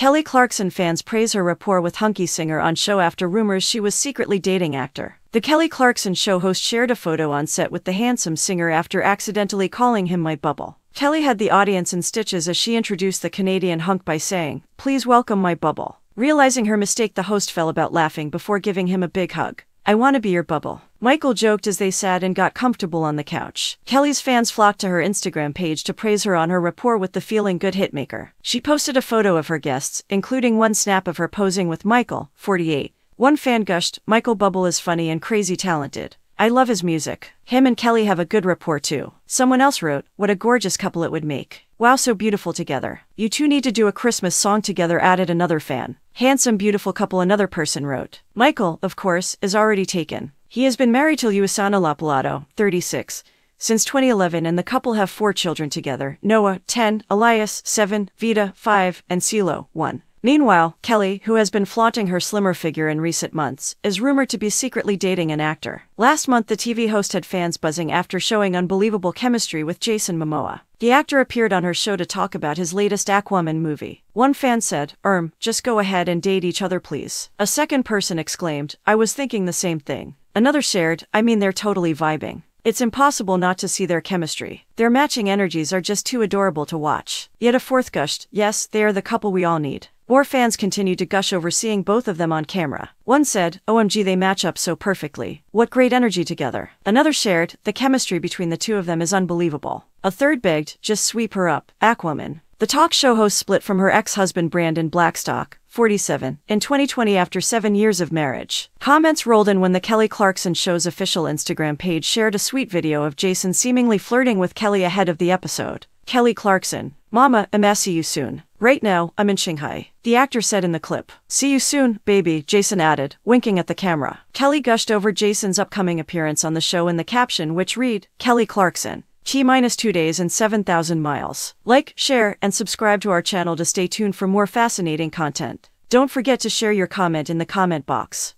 Kelly Clarkson fans praise her rapport with hunky singer on show after rumors she was secretly dating actor. The Kelly Clarkson show host shared a photo on set with the handsome singer after accidentally calling him "my bubble." Kelly had the audience in stitches as she introduced the Canadian hunk by saying, "Please welcome my bubble." Realizing her mistake, the host fell about laughing before giving him a big hug. "I want to be your bubble," Michael joked as they sat and got comfortable on the couch. Kelly's fans flocked to her Instagram page to praise her on her rapport with the Feeling Good hitmaker. She posted a photo of her guests, including one snap of her posing with Michael, 48. One fan gushed, "Michael Bubble is funny and crazy talented. I love his music. Him and Kelly have a good rapport too." Someone else wrote, "What a gorgeous couple it would make. Wow, so beautiful together. You two need to do a Christmas song together," added another fan. "Handsome, beautiful couple," another person wrote. Michael, of course, is already taken. He has been married to Luisana Lopilato, 36, since 2011, and the couple have 4 children together: Noah, 10, Elias, 7, Vita, 5, and Silo, 1. Meanwhile, Kelly, who has been flaunting her slimmer figure in recent months, is rumored to be secretly dating an actor. Last month, the TV host had fans buzzing after showing unbelievable chemistry with Jason Momoa. The actor appeared on her show to talk about his latest Aquaman movie. One fan said, "Just go ahead and date each other, please." A second person exclaimed, "I was thinking the same thing." Another shared, "I mean, they're totally vibing. It's impossible not to see their chemistry. Their matching energies are just too adorable to watch." Yet a fourth gushed, "Yes, they are the couple we all need." More fans continued to gush over seeing both of them on camera. One said, "OMG, they match up so perfectly. What great energy together." Another shared, "The chemistry between the two of them is unbelievable." A third begged, "Just sweep her up, Aquaman." The talk show host split from her ex-husband Brandon Blackstock, 47, in 2020 after 7 years of marriage. Comments rolled in when the Kelly Clarkson show's official Instagram page shared a sweet video of Jason seemingly flirting with Kelly ahead of the episode. Kelly Clarkson: "Mama, I'ma see you soon. Right now, I'm in Shanghai," the actor said in the clip. "See you soon, baby," Jason added, winking at the camera. Kelly gushed over Jason's upcoming appearance on the show in the caption, which read, "Kelly Clarkson, T-2 days and 7,000 miles. Like, share, and subscribe to our channel to stay tuned for more fascinating content. Don't forget to share your comment in the comment box.